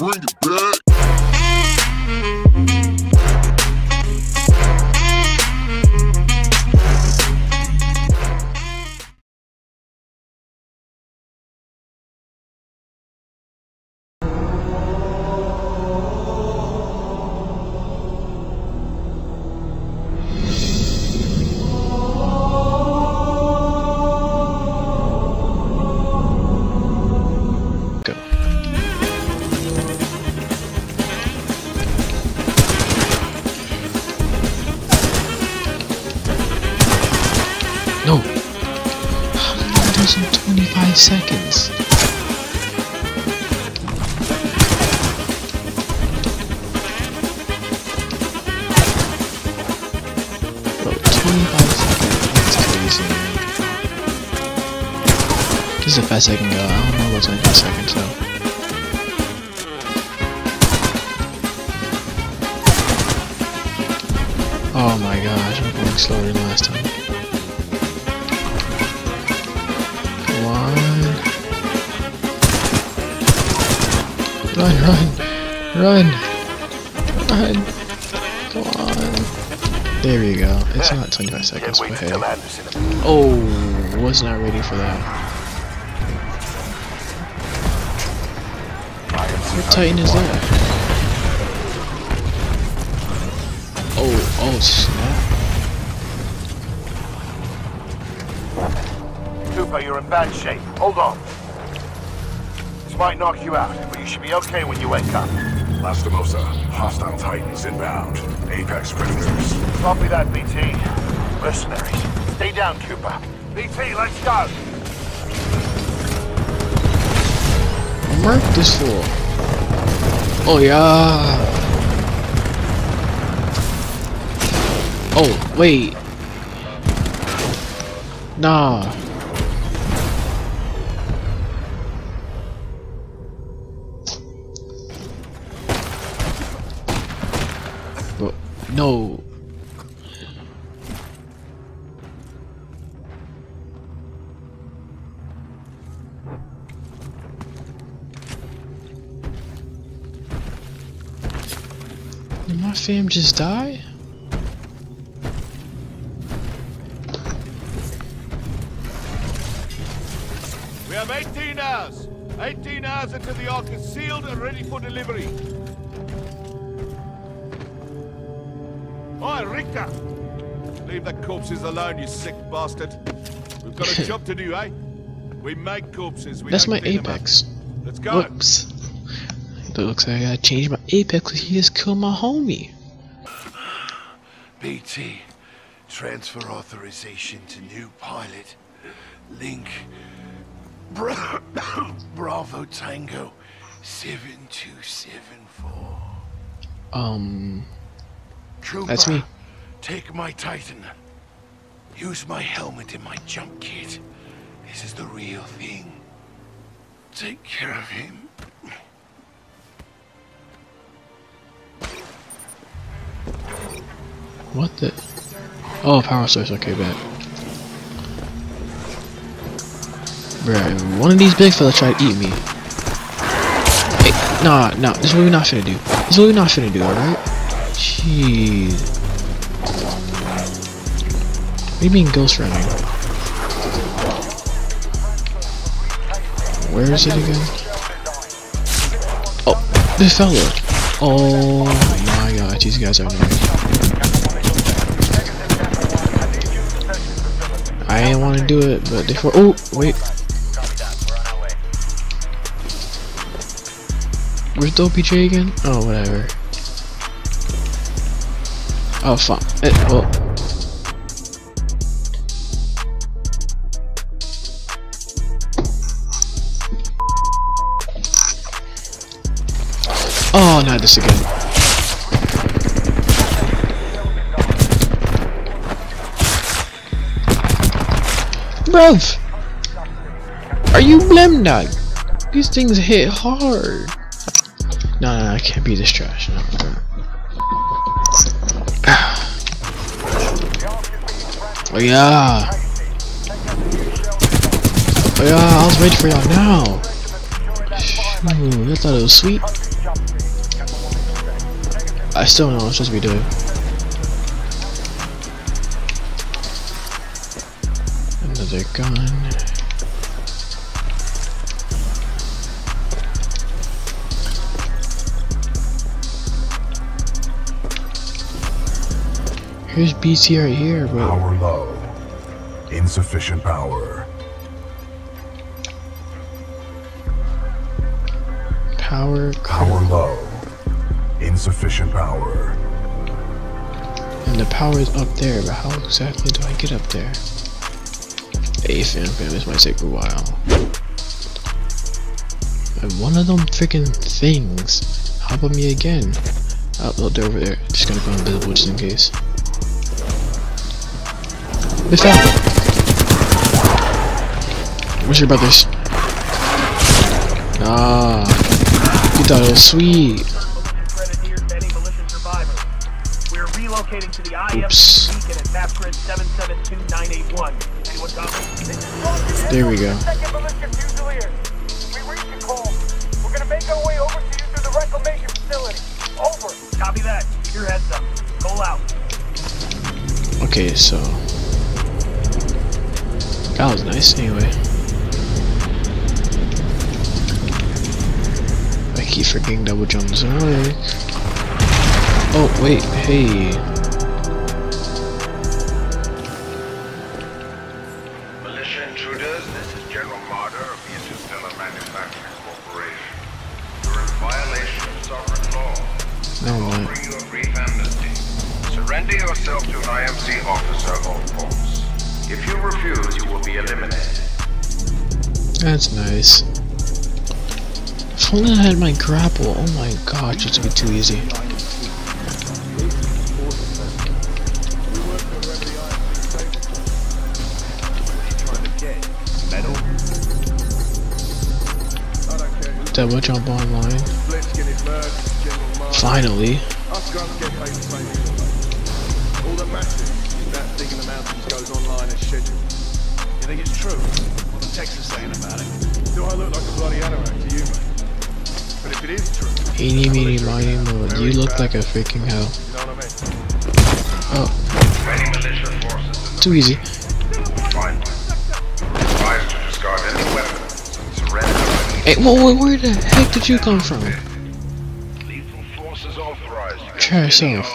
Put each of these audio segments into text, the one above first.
Bring it back. No! 25 seconds! Bro, 25 seconds, that's crazy. This is the best I can go, I don't know what's like 5 seconds though. Oh my gosh, I'm going slower than last time. Run, run! Come on! There we go. It's not 25 seconds, but hey. Oh, was not ready for that. What Titan is that? Oh, oh snap! Cooper, you're in bad shape. Hold on. Might knock you out, but you should be okay when you wake up. Lastimosa, hostile Titans inbound. Apex predators. Copy that, BT. Mercenaries. Stay down, Cooper. BT, let's go! Mark this fool. Oh, yeah! Oh, wait. Nah. No. Did my fam just die? We have 18 hours. 18 hours until the Ark is sealed and ready for delivery. Oi, Richter! Leave the corpses alone, you sick bastard. We've got a job to do, eh? We make corpses. We That's my Apex. Let's go. Whoops. It looks like I gotta change my Apex. He just killed my homie. BT, transfer authorization to new pilot. Link. Bravo Tango 7274. Trooper, that's me. Take my Titan. Use my helmet and my jump kit. This is the real thing. Take care of him. What the? Oh, power source. Okay, bad. Bruh, one of these big fellas tried to eat me. Hey, nah, nah. This is what we're not finna do. This is what we're not finna do, alright? Jeez. What do you mean ghost running? Where is it again? Oh, the fella. Oh my god, these guys are annoying. I didn't want to do it, but they for. Oh, wait. Where's the OPJ again? Oh, whatever. Oh fuck! It, well. Oh, not this again! Bruv, are you blim dog? These things hit hard. No, no, no, I can't be this trash. No, no. Oh yeah! Oh yeah! I was waiting for y'all now. Shoot, I thought it was sweet. I still don't know what I'm supposed to be doing. Another gun. Here's BT right here, bro. Power low. Insufficient power. Power low. Insufficient power. And the power is up there, but how exactly do I get up there? Hey fam, this might take a while. And one of them freaking things. Hop on me again. Oh, look, they're over there. Just gonna go invisible just in case. They fell. Where's your brothers? Ah, you thought it was sweet. Oops. There we go. We're gonna make our way over to you through the reclamation facility. Over. Copy that. Your heads up. Go out. Okay, so that was nice. Anyway, I keep forgetting double jumps. Alright. Oh wait, hey. That's nice. If only I had my grapple, oh my gosh, it's gonna be too easy. Double jump online. Finally. All that matters is that thing in the mountains goes online as scheduled. You think it's true? Texas saying about it. Do I look like a bloody anorak to you, mate? But if it is true, eeny, meeny, miny, moe, you look like a freaking hell. You know what I mean? Oh. Too easy. Hey, whoa, where the heck did you come from? Try yourself.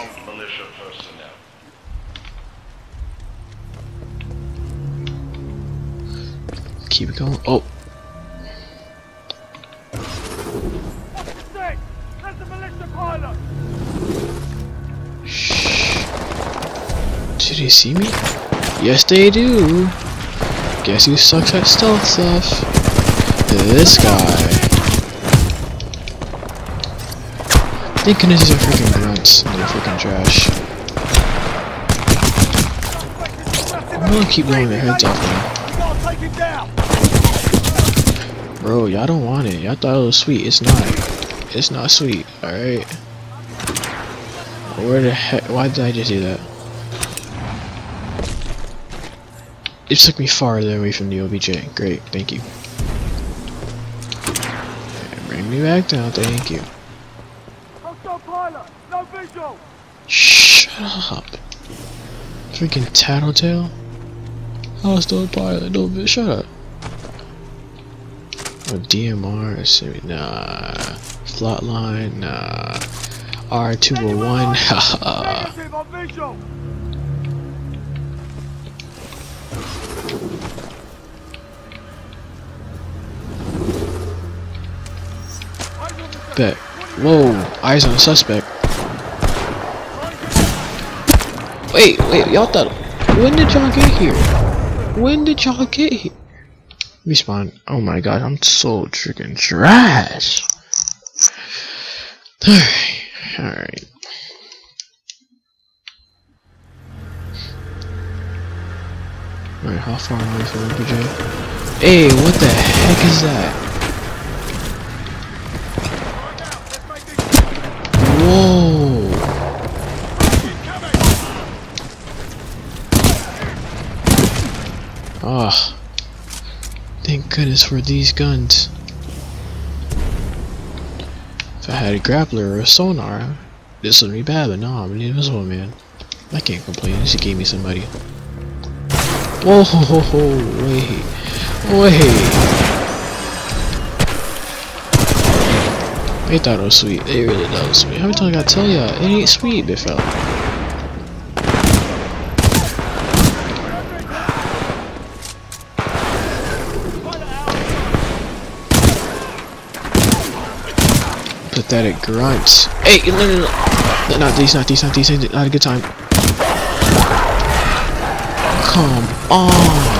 Keep it going. Oh. Shh. Do they see me? Yes, they do. Guess who sucks at stealth stuff? This guy. Thank goodness these are freaking grunts. They're freaking trash. I'm gonna keep blowing their heads off now. Bro, y'all don't want it. Y'all thought it was sweet. It's not. It's not sweet. Alright. Where the heck? Why did I just do that? It took me farther away from the OBJ. Great. Thank you. And bring me back down. Thank you. Shut up. Freaking tattletale. Hostile pilot, no bitch, shut up. Oh, DMR, nah. Flatline, nah. R201, haha. Bet. Whoa, eyes on the suspect. Wait, y'all thought. When did y'all get here? When did y'all get here? Respawn. Oh my god, I'm so freaking trash. Alright, alright. Alright, how far am I from MPJ? Hey, what the heck is that? Whoa. Ah, oh, thank goodness for these guns. If I had a grappler or a sonar, This would be bad, but no, I'm an invisible man. I can't complain. At least he gave me somebody. Whoa, ho, ho, ho, wait. Wait. They thought it was sweet. They really thought it was sweet. How many times I gotta tell y'all? It ain't sweet, big fella. Pathetic grunts. Hey, no, no, no. Not these. Not a good time. Come on!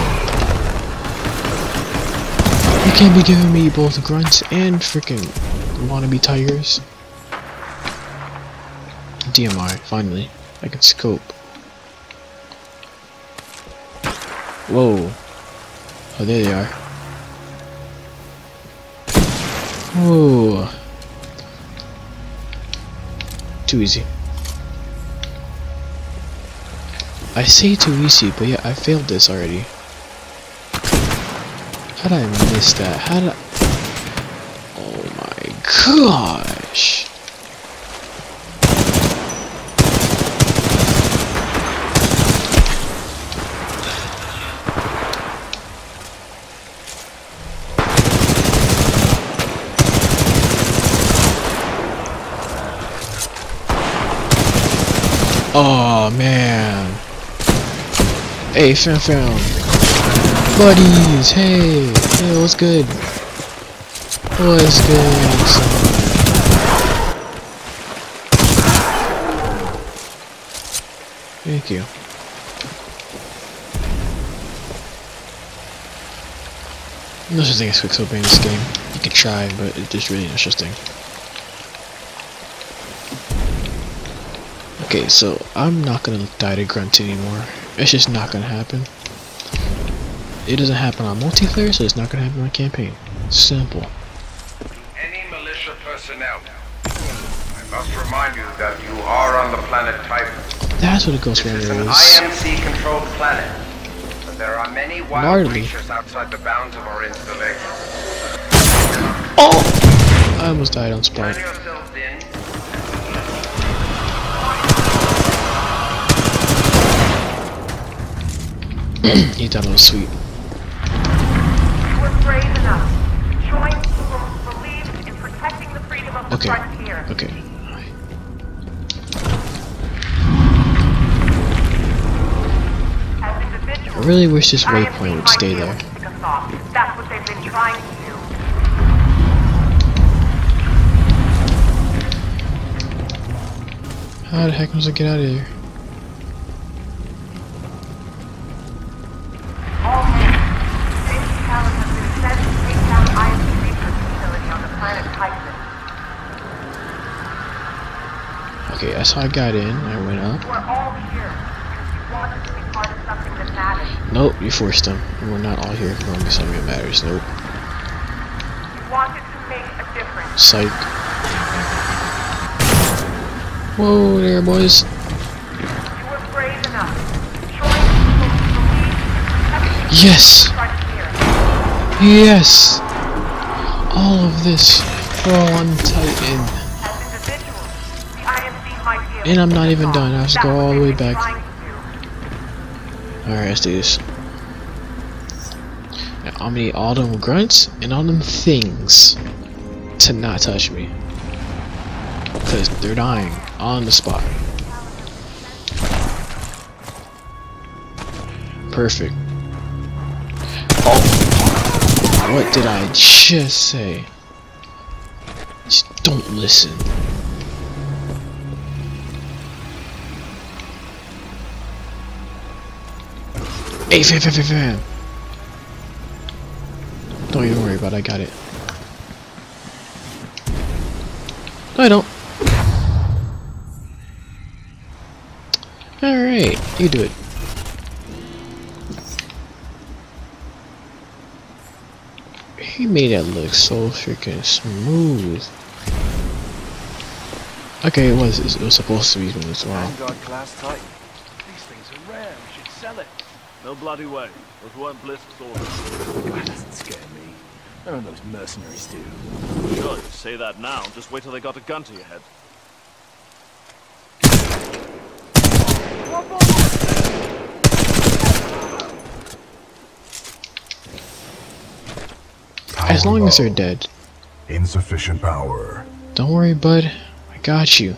You can't be giving me both grunts and freaking wannabe tigers. DMR, finally. I can scope. Whoa. Oh, there they are. Whoa. Too easy. I say too easy, but yeah, I failed this already. How did I miss that? How did I... Oh my gosh! Oh man. Hey, fam. Buddies, hey, what's good? What's good? Thank you. No such thing as quick scoping in this game. You can try, but it's just really interesting. Okay, so I'm not gonna die to grunts anymore. It's just not gonna happen. It doesn't happen on multiplayer, so it's not gonna happen on campaign. Simple. Any militia personnel. I must remind you that you are on the planet Titan. That's what it goes for. This is an IMC-controlled planet, but there are many wild creatures outside the bounds of our installation. Oh! I almost died on spot. He thought it was sweet. You were brave enough to join people who believed in protecting the freedom of the frontier. Okay. Alright. I really wish this waypoint would stay there. That's what they've been trying to do. How the heck was I get out of here? Okay, that's how I got in. I went up. We're all here. You wanted to be part of something that matters. Nope, you forced them. We're not all here for only something that matters. Nope. You wanted to make a difference. Psych. Whoa there, boys. You were brave enough. Join people who believe in yes. Yes. All of this for one Titan. And I'm not even done, I have to go all the way back. Alright, let's do this. Now, I'm gonna need all them grunts and all them things to not touch me. Because they're dying on the spot. Perfect. Oh! What did I just say? Just don't listen. Hey, fam. Don't even worry about it, I got it. No, I don't. Alright, you do it. He made that look so freaking smooth. Okay, it was supposed to be smooth, wow. Vanguard class Titan. These things are rare, we should sell it. No bloody way. Those weren't Blisk's orders. That doesn't scare me. None of those mercenaries do. Sure, you say that now. Just wait till they got a gun to your head. As long as they're dead. Insufficient power. Don't worry, bud. I got you.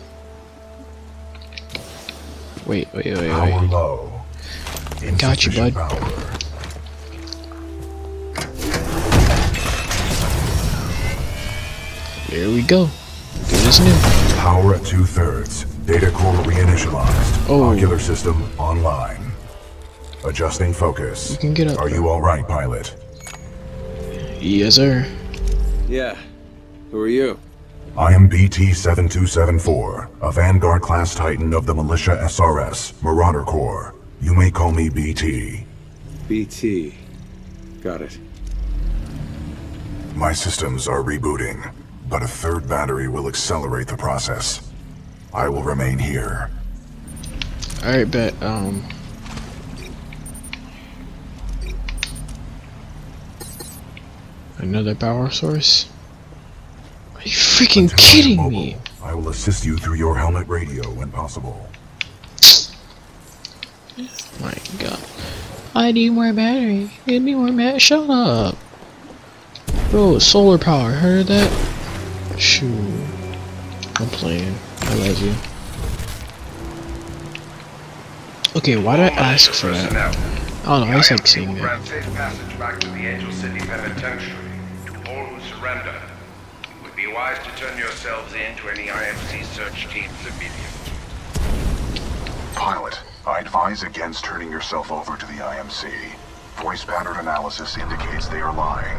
Wait. Power low. Got you, bud. Power. There we go. Good as new. Power at 2/3. Data core reinitialized. Oh. Ocular system online. Adjusting focus. You can get up. Are you all right, pilot? Yes, sir. Yeah. Who are you? I am BT-7274, a Vanguard class Titan of the militia SRS, Marauder Corps. You may call me BT. BT. Got it. My systems are rebooting, but a third battery will accelerate the process. I will remain here. Alright, bet, another power source? Are you freaking kidding me? I will assist you through your helmet radio when possible. My god. I need more battery. Give me more battery. Shut up. Bro, solar power. Heard that? Shoot. I'm playing. I love you. Okay, why did I ask for that? I don't know, I just like seeing that. Passage back to the Angel City Penitentiary. To all who surrender, it would be wise to turn yourselves in to any IMC search teams immediately. Pilot, I advise against turning yourself over to the IMC. Voice pattern analysis indicates they are lying.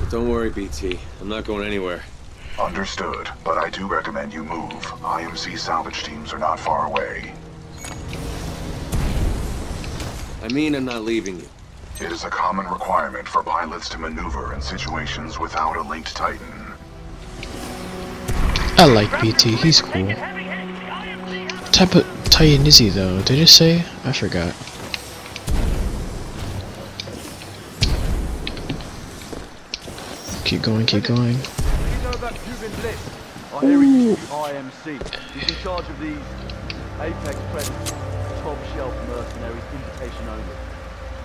But don't worry, BT. I'm not going anywhere. Understood, but I do recommend you move. IMC salvage teams are not far away. I mean, I'm not leaving you. It is a common requirement for pilots to maneuver in situations without a linked Titan. I like BT, he's cool. What type of Titan is he though? Did it say? I forgot. Keep going. Ooh. He's in charge of these Apex presence, top shelf mercenaries, invitation only.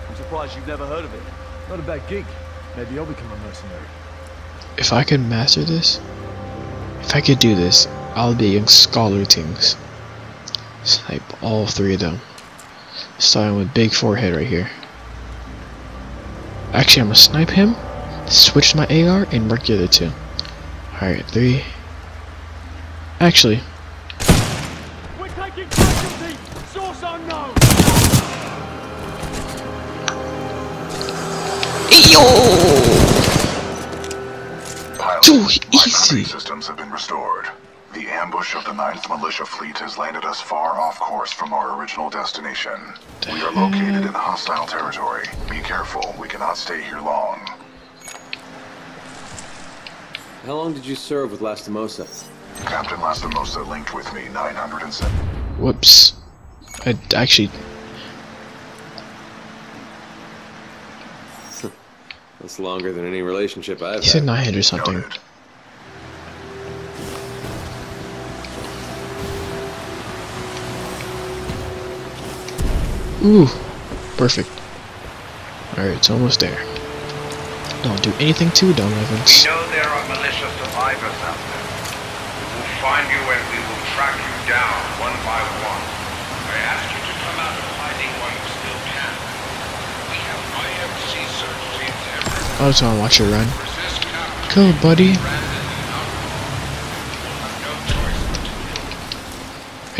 I'm surprised you've never heard of it. Not a bad gig. Maybe I'll become a mercenary. If I could master this, if I could do this, I'll be in scholar teams. Snipe all three of them. Starting with big forehead right here. Actually, I'm gonna snipe him, switch my AR, and mark the other two. Alright, three. Actually, we're taking casualty. Source unknown. Pilot, too easy. Systems have been restored. The ambush of the 9th Militia Fleet has landed us far off course from our original destination. We are located in hostile territory. Be careful. We cannot stay here long. How long did you serve with Lastimosa? Captain Lastimosa linked with me 907. Whoops. I actually. That's longer than any relationship I've had. He said 900 or something. Noted. Ooh. Perfect. Alright, it's almost there. Don't do anything to Don Evans. We know there are militia survivors out there. Find you and we will track you down one by one. I ask you to come out of hiding while you still can. We have IMC search teams everywhere. I just want to watch you run. Cool, buddy.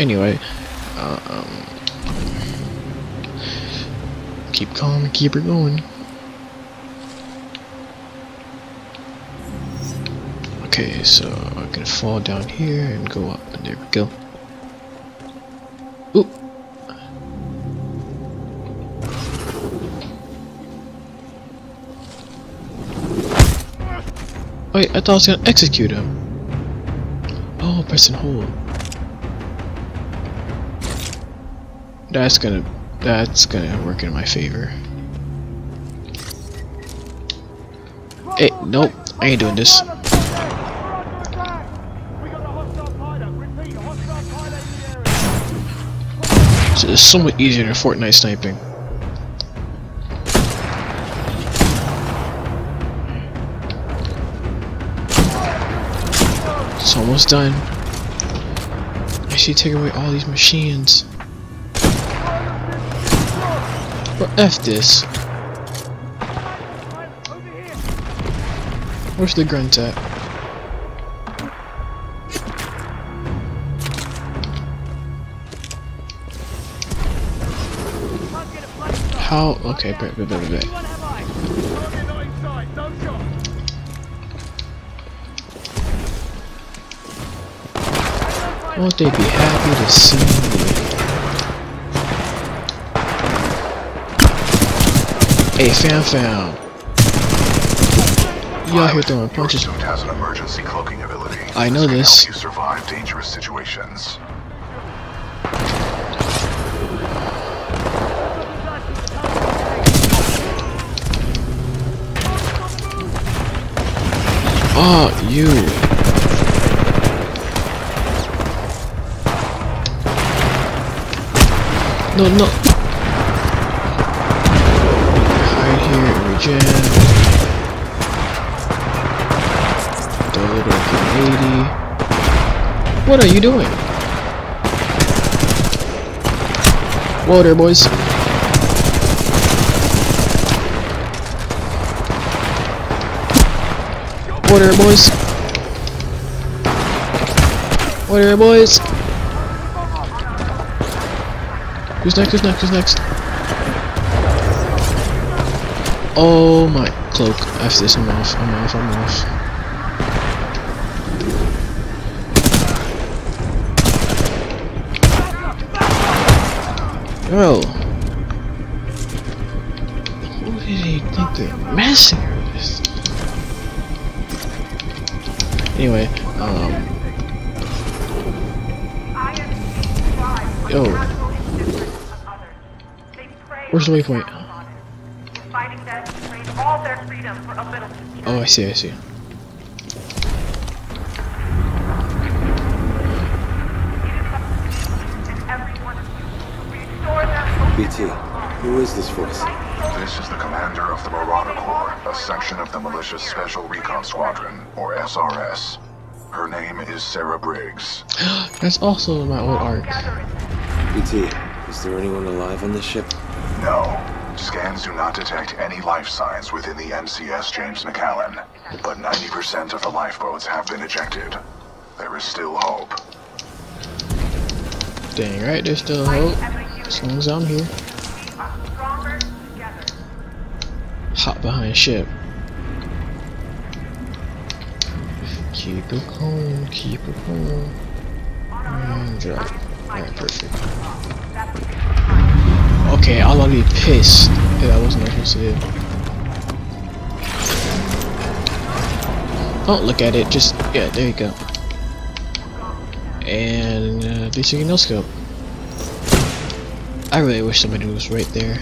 Anyway, keep calm and keep her going. Okay, so I can fall down here and go up, and there we go. Oop! Wait, I thought I was gonna execute him. Oh, press and hold. That's gonna work in my favor. Hey, nope, I ain't doing this. is somewhat easier than Fortnite sniping. It's almost done. I should take away all these machines. But F this. Where's the grunt at? How? Okay, bit. Won't they be happy to see me? Hey, found. Y'all here throwing punches. Your suit has an emergency cloaking ability. I know this. This can help you survive dangerous situations. Oh, you. No, no. Hide here and regen. Double back 80. What are you doing? Whoa there, boys. Whoa there, boys. Whoa there, boys. Who's next? Who's next? Who's next? Oh my cloak. After this, I'm off. I'm off. I'm off. Yo. Who did he think they're messing with? Anyway, yo. Where's the waypoint? Oh, I see, I see. BT, who is this voice? This is the commander of the Marauder Corps, a section of the Militia's Special Recon Squadron, or SRS. Her name is Sarah Briggs. That's also my old arc. BT, is there anyone alive on this ship? No. Scans do not detect any life signs within the MCS James McAllen, but 90% of the lifeboats have been ejected. There is still hope. Dang right, there's still hope. As long as I'm here. Hop behind ship. Keep it cool, keep it cool. And drop. Alright, perfect. Okay, I'll only be pissed if I wasn't supposed to do. Don't look at it, just, yeah, there you go. And, at least you can no-scope. I really wish somebody was right there.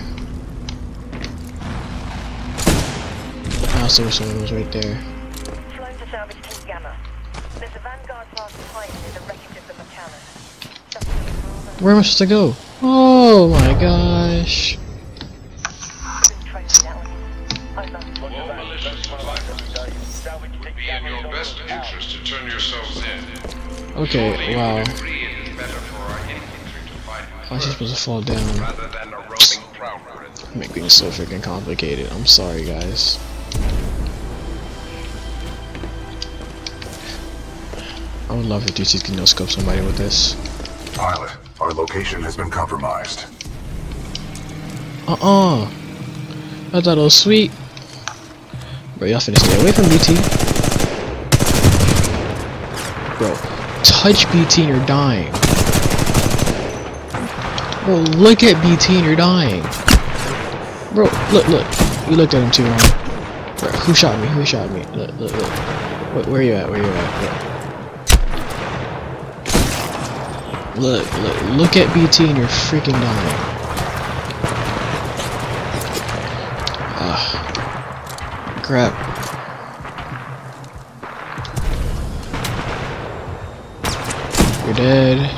I also wish somebody was right there. Flown to salvage team Gamma. There's a Vanguard class behind in the wreckage of the McAllen. Where am I supposed to go? Oh my gosh. Okay, wow. How is he supposed to fall down? Make things so freaking complicated. I'm sorry, guys. I would love if DC's can no-scope somebody with this. Pilot, our location has been compromised. I thought it was sweet. Bro, y'all finna stay away from BT. Bro, touch BT and you're dying. Bro, look at BT and you're dying. Bro, look, look. You looked at him too long. Bro, who shot me? Who shot me? Look, look, look. Where you at? Where you at? Bro. Look, look, look at BT and you're freaking dying. Ugh. Crap. You're dead.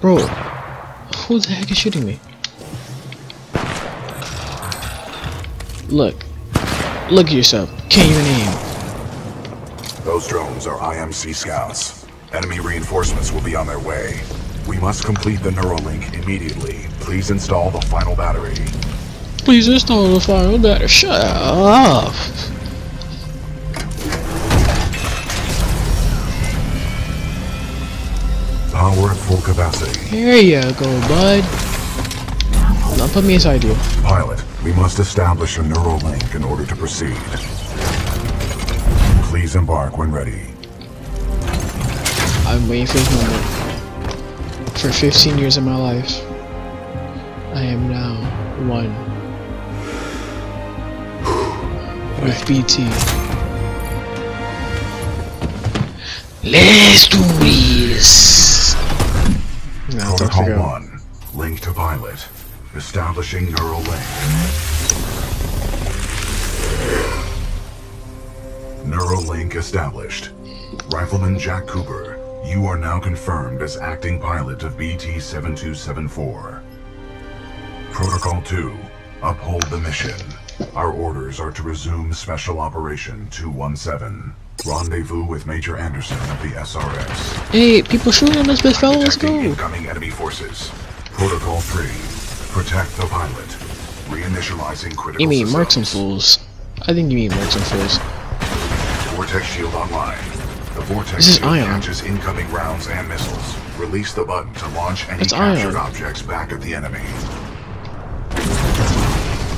Bro, who the heck is shooting me? Look at yourself. Can't even aim. Those drones are IMC scouts. Enemy reinforcements will be on their way. We must complete the Neuralink immediately. Please install the final battery. Please install the final battery. Shut up. Power at full capacity. Here you go, bud. Now put me inside you. Pilot, we must establish a neural link in order to proceed. Please embark when ready. I'm waiting for this moment. For 15 years of my life, I am now one with BT. Let's do this. No, Protocol 1, link to pilot. Establishing neural link. Neural link established. Rifleman Jack Cooper, you are now confirmed as acting pilot of BT-7274. Protocol 2, uphold the mission. Our orders are to resume Special Operation 217. Rendezvous with Major Anderson of the SRS. Hey, people shooting on us, best fellow, let's go! Incoming enemy forces. Protocol 3, protect the pilot. Reinitializing critical. You mean systems. Marks and fools. I think you mean marks and fools. Vortex Shield online. The Vortex Shield launches incoming rounds and missiles. Release the button to launch any captured objects back at the enemy.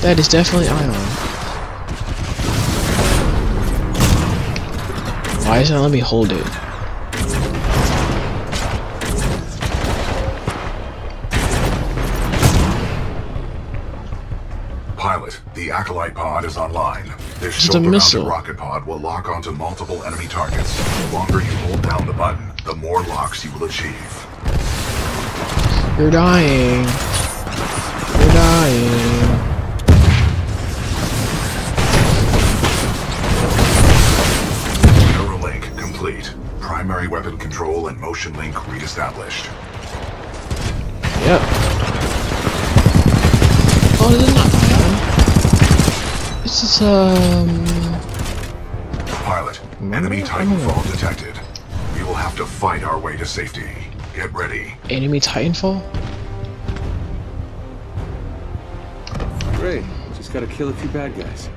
That is definitely Ion. Why doesn't it let me hold it? Pilot, the Acolyte pod is online. This shoulder-mounted rocket pod will lock onto multiple enemy targets. The longer you hold down the button, the more locks you will achieve. You're dying. You're dying. Primary weapon control and motion link reestablished. Yep. Oh, this is not bad. This is Pilot, enemy Titanfall detected. We will have to fight our way to safety. Get ready. Enemy Titanfall? Great. Just gotta kill a few bad guys.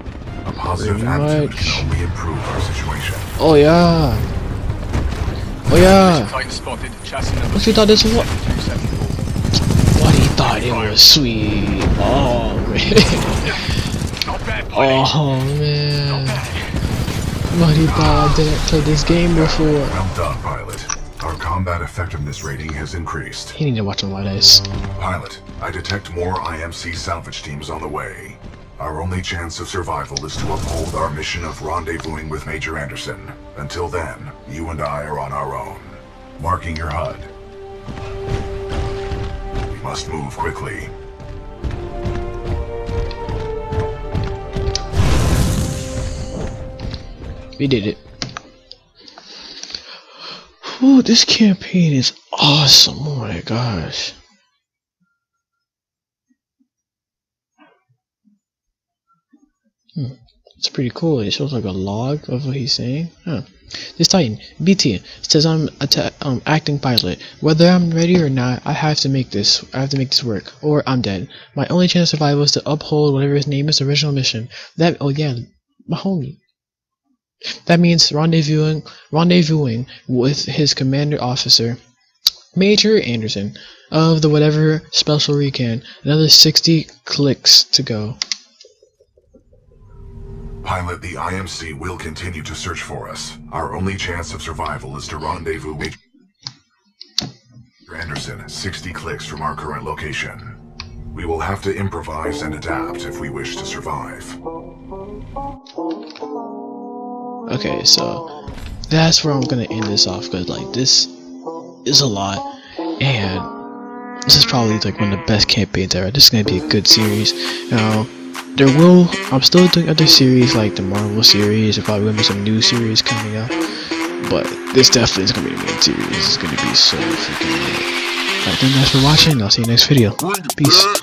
A positive attitude can only improve our situation. Oh yeah. Oh yeah! What you thought this was? What he thought it was sweet. Oh man. Oh man. What he thought I didn't play this game before. Well done, pilot. Our combat effectiveness rating has increased. He need to watch him like this. Pilot, I detect more IMC salvage teams on the way. Our only chance of survival is to uphold our mission of rendezvousing with Major Anderson. Until then, you and I are on our own. Marking your HUD. We must move quickly. We did it. Ooh, this campaign is awesome. Oh my gosh. It's pretty cool. It shows like a log of what he's saying. Huh. This Titan, BT, says I'm acting pilot. Whether I'm ready or not, I have to make this. I have to make this work, or I'm dead. My only chance of survival is to uphold whatever his name is, original mission. That my homie. That means rendezvousing with his commander officer, Major Anderson, of the whatever special recon. Another 60 clicks to go. Pilot, the IMC will continue to search for us. Our only chance of survival is to rendezvous with Anderson, 60 clicks from our current location. We will have to improvise and adapt if we wish to survive. Okay, so that's where I'm gonna end this off, because like this is a lot, and this is probably like one of the best campaigns ever. This is gonna be a good series. Now, I'm still doing other series like the Marvel series. There's probably gonna be some new series coming up. But this definitely is going to be the main series. It's going to be so freaking lit. Alright, thank you guys for watching. I'll see you next video. Peace.